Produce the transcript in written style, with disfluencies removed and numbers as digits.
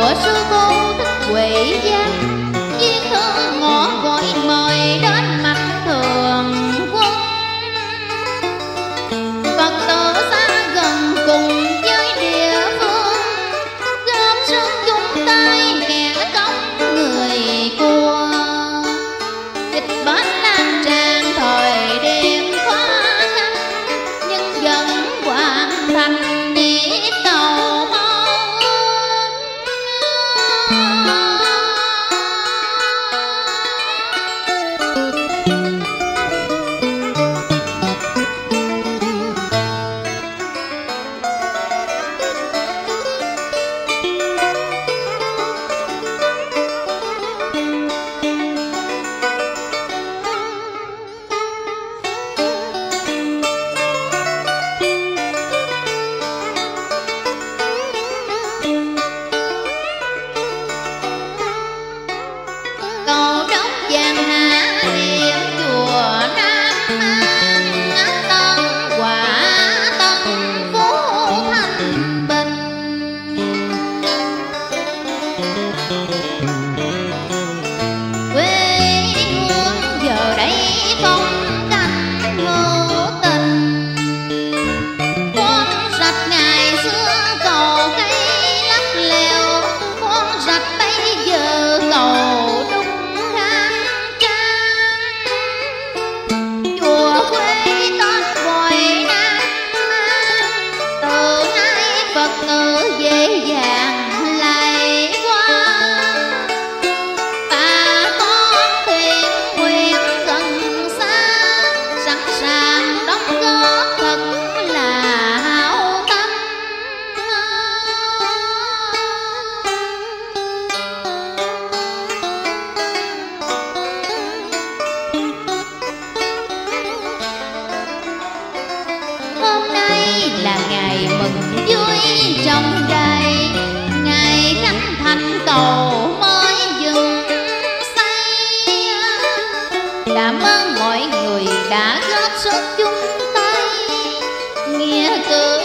của sư cô Thích Huệ Giám. Duyên thơ ngõ gọi mời đến mặt thường quân, Phật tử xa gần cùng với địa phương, góp sức chung tay kẻ công người cua. Dịch bệnh lan tràn thời đêm khó khăn, nhưng vẫn hoàn thành. Cảm ơn mọi người đã góp sức chung tay nghĩa cử